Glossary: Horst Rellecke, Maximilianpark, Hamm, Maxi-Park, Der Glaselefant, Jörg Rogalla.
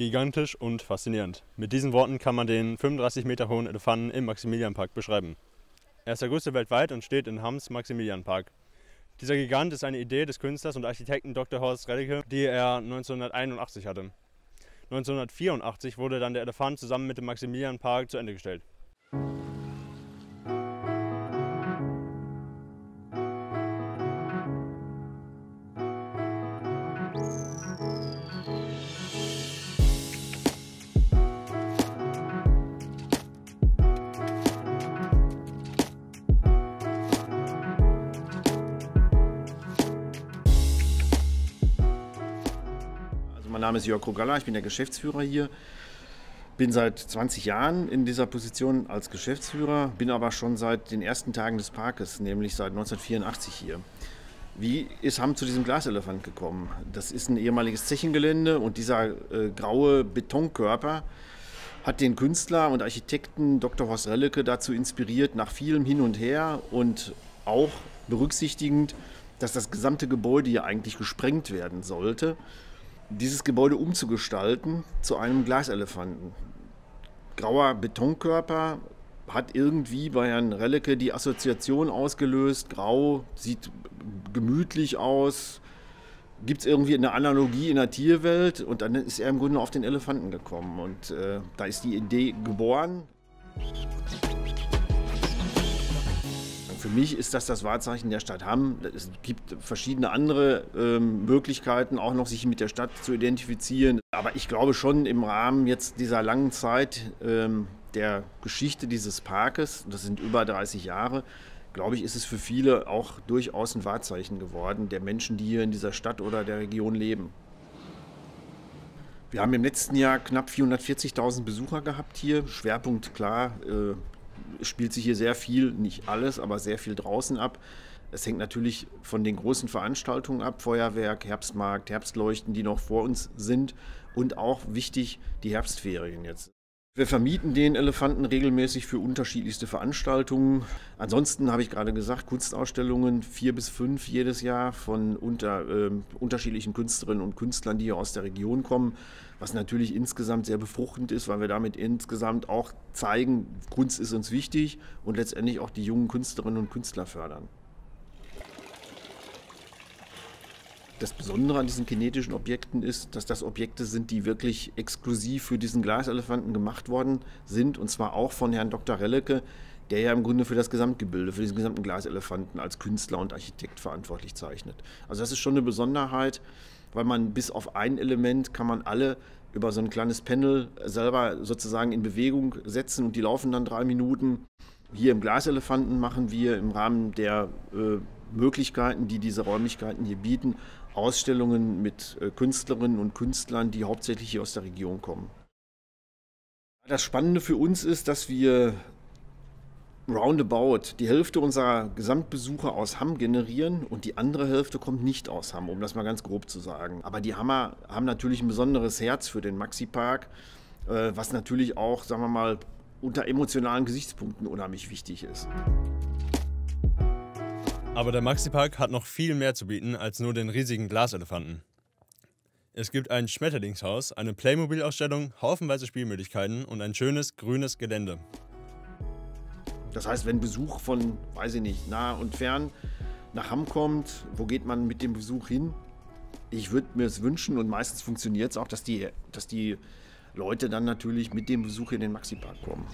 gigantisch und faszinierend. Mit diesen Worten kann man den 35 Meter hohen Elefanten im Maximilianpark beschreiben. Er ist der größte weltweit und steht in Hamms Maximilianpark. Dieser Gigant ist eine Idee des Künstlers und Architekten Dr. Horst Rellecke, die er 1981 hatte. 1984 wurde dann der Elefant zusammen mit dem Maximilianpark zu Ende gestellt. Mein Name ist Jörg Rogalla, ich bin der Geschäftsführer hier, bin seit 20 Jahren in dieser Position als Geschäftsführer, bin aber schon seit den ersten Tagen des Parkes, nämlich seit 1984 hier. Wie ist Hamm zu diesem Glaselefant gekommen? Das ist ein ehemaliges Zechengelände und dieser graue Betonkörper hat den Künstler und Architekten Dr. Horst Rellecke dazu inspiriert, nach vielem Hin und Her und auch berücksichtigend, dass das gesamte Gebäude hier eigentlich gesprengt werden sollte, dieses Gebäude umzugestalten zu einem Glaselefanten. Grauer Betonkörper hat irgendwie bei Herrn Rellecke die Assoziation ausgelöst. Grau sieht gemütlich aus, gibt es irgendwie eine Analogie in der Tierwelt und dann ist er im Grunde auf den Elefanten gekommen und da ist die Idee geboren. Für mich ist das das Wahrzeichen der Stadt Hamm. Es gibt verschiedene andere Möglichkeiten, auch noch sich mit der Stadt zu identifizieren. Aber ich glaube schon im Rahmen jetzt dieser langen Zeit der Geschichte dieses Parkes, das sind über 30 Jahre, glaube ich, ist es für viele auch durchaus ein Wahrzeichen geworden, der Menschen, die hier in dieser Stadt oder der Region leben. Wir haben im letzten Jahr knapp 440.000 Besucher gehabt hier. Schwerpunkt klar, spielt sich hier sehr viel, nicht alles, aber sehr viel draußen ab. Es hängt natürlich von den großen Veranstaltungen ab, Feuerwerk, Herbstmarkt, Herbstleuchten, die noch vor uns sind und auch wichtig die Herbstferien jetzt. Wir vermieten den Elefanten regelmäßig für unterschiedlichste Veranstaltungen. Ansonsten habe ich gerade gesagt, Kunstausstellungen 4 bis 5 jedes Jahr von unterschiedlichen Künstlerinnen und Künstlern, die hier aus der Region kommen, was natürlich insgesamt sehr befruchtend ist, weil wir damit insgesamt auch zeigen, Kunst ist uns wichtig und letztendlich auch die jungen Künstlerinnen und Künstler fördern. Das Besondere an diesen kinetischen Objekten ist, dass das Objekte sind, die wirklich exklusiv für diesen Glaselefanten gemacht worden sind. Und zwar auch von Herrn Dr. Rellecke, der ja im Grunde für das Gesamtgebilde, für diesen gesamten Glaselefanten als Künstler und Architekt verantwortlich zeichnet. Also das ist schon eine Besonderheit, weil man bis auf ein Element kann man alle über so ein kleines Panel selber sozusagen in Bewegung setzen und die laufen dann 3 Minuten. Hier im Glaselefanten machen wir im Rahmen der Möglichkeiten, die diese Räumlichkeiten hier bieten, Ausstellungen mit Künstlerinnen und Künstlern, die hauptsächlich hier aus der Region kommen. Das Spannende für uns ist, dass wir roundabout die Hälfte unserer Gesamtbesucher aus Hamm generieren und die andere Hälfte kommt nicht aus Hamm, um das mal ganz grob zu sagen. Aber die Hammer haben natürlich ein besonderes Herz für den Maxi-Park, was natürlich auch, sagen wir mal, unter emotionalen Gesichtspunkten unheimlich wichtig ist. Aber der Maxi-Park hat noch viel mehr zu bieten als nur den riesigen Glaselefanten. Es gibt ein Schmetterlingshaus, eine Playmobil-Ausstellung, haufenweise Spielmöglichkeiten und ein schönes grünes Gelände. Das heißt, wenn Besuch von, weiß ich nicht, nah und fern nach Hamm kommt, wo geht man mit dem Besuch hin? Ich würde mir es wünschen und meistens funktioniert es auch, dass die Leute dann natürlich mit dem Besuch in den Maxi-Park kommen.